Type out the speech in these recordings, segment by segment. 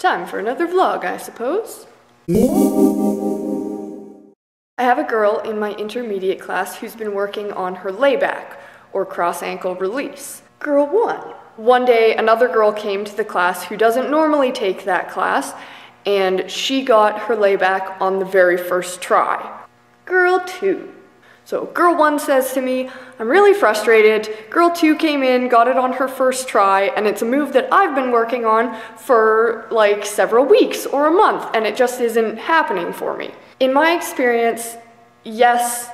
Time for another vlog, I suppose. I have a girl in my intermediate class who's been working on her layback, or cross-ankle release. Girl 1. One day, another girl came to the class who doesn't normally take that class, and she got her layback on the very first try. Girl 2. So girl 1 says to me, I'm really frustrated. Girl 2 came in, got it on her first try, and it's a move that I've been working on for like several weeks or a month, and it just isn't happening for me. In my experience, yes,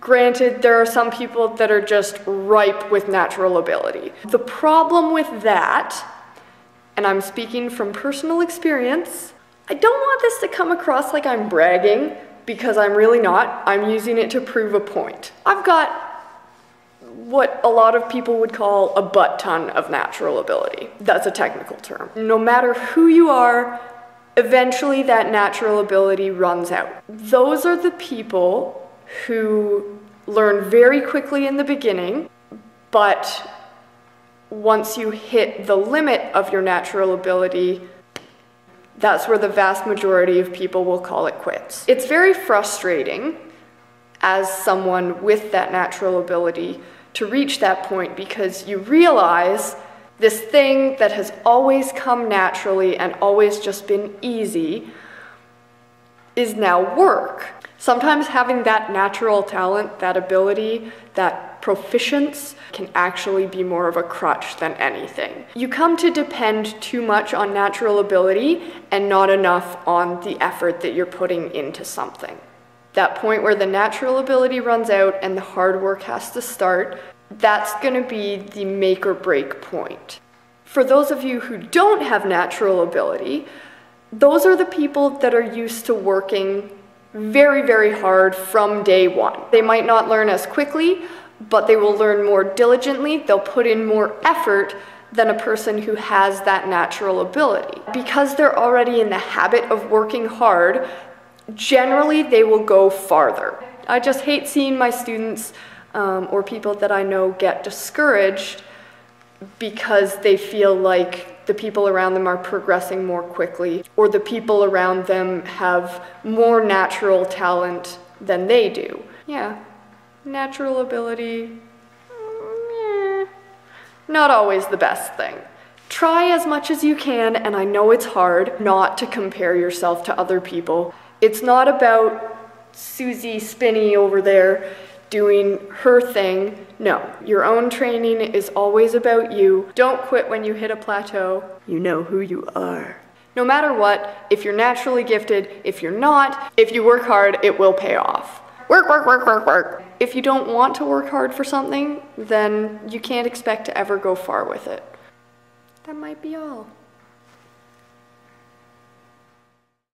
granted, there are some people that are just ripe with natural ability. The problem with that, and I'm speaking from personal experience, I don't want this to come across like I'm bragging, because I'm really not. I'm using it to prove a point. I've got what a lot of people would call a butt ton of natural ability. That's a technical term. No matter who you are, eventually that natural ability runs out. Those are the people who learn very quickly in the beginning, but once you hit the limit of your natural ability, that's where the vast majority of people will call it quits. It's very frustrating as someone with that natural ability to reach that point, because you realize this thing that has always come naturally and always just been easy is now work. Sometimes having that natural talent, that ability, that proficience can actually be more of a crutch than anything. You come to depend too much on natural ability and not enough on the effort that you're putting into something. That point where the natural ability runs out and the hard work has to start, that's gonna be the make or break point. For those of you who don't have natural ability, those are the people that are used to working very, very hard from day one. They might not learn as quickly, but they will learn more diligently. They'll put in more effort than a person who has that natural ability. Because they're already in the habit of working hard, generally they will go farther. I just hate seeing my students or people that I know get discouraged because they feel like the people around them are progressing more quickly, or the people around them have more natural talent than they do. Yeah, natural ability, not always the best thing. Try as much as you can, and I know it's hard not to compare yourself to other people. It's not about Susie Spinney over there doing her thing. No, your own training is always about you. Don't quit when you hit a plateau. You know who you are. No matter what, if you're naturally gifted, if you're not, if you work hard, it will pay off. Work, work, work, work, work. If you don't want to work hard for something, then you can't expect to ever go far with it. That might be all.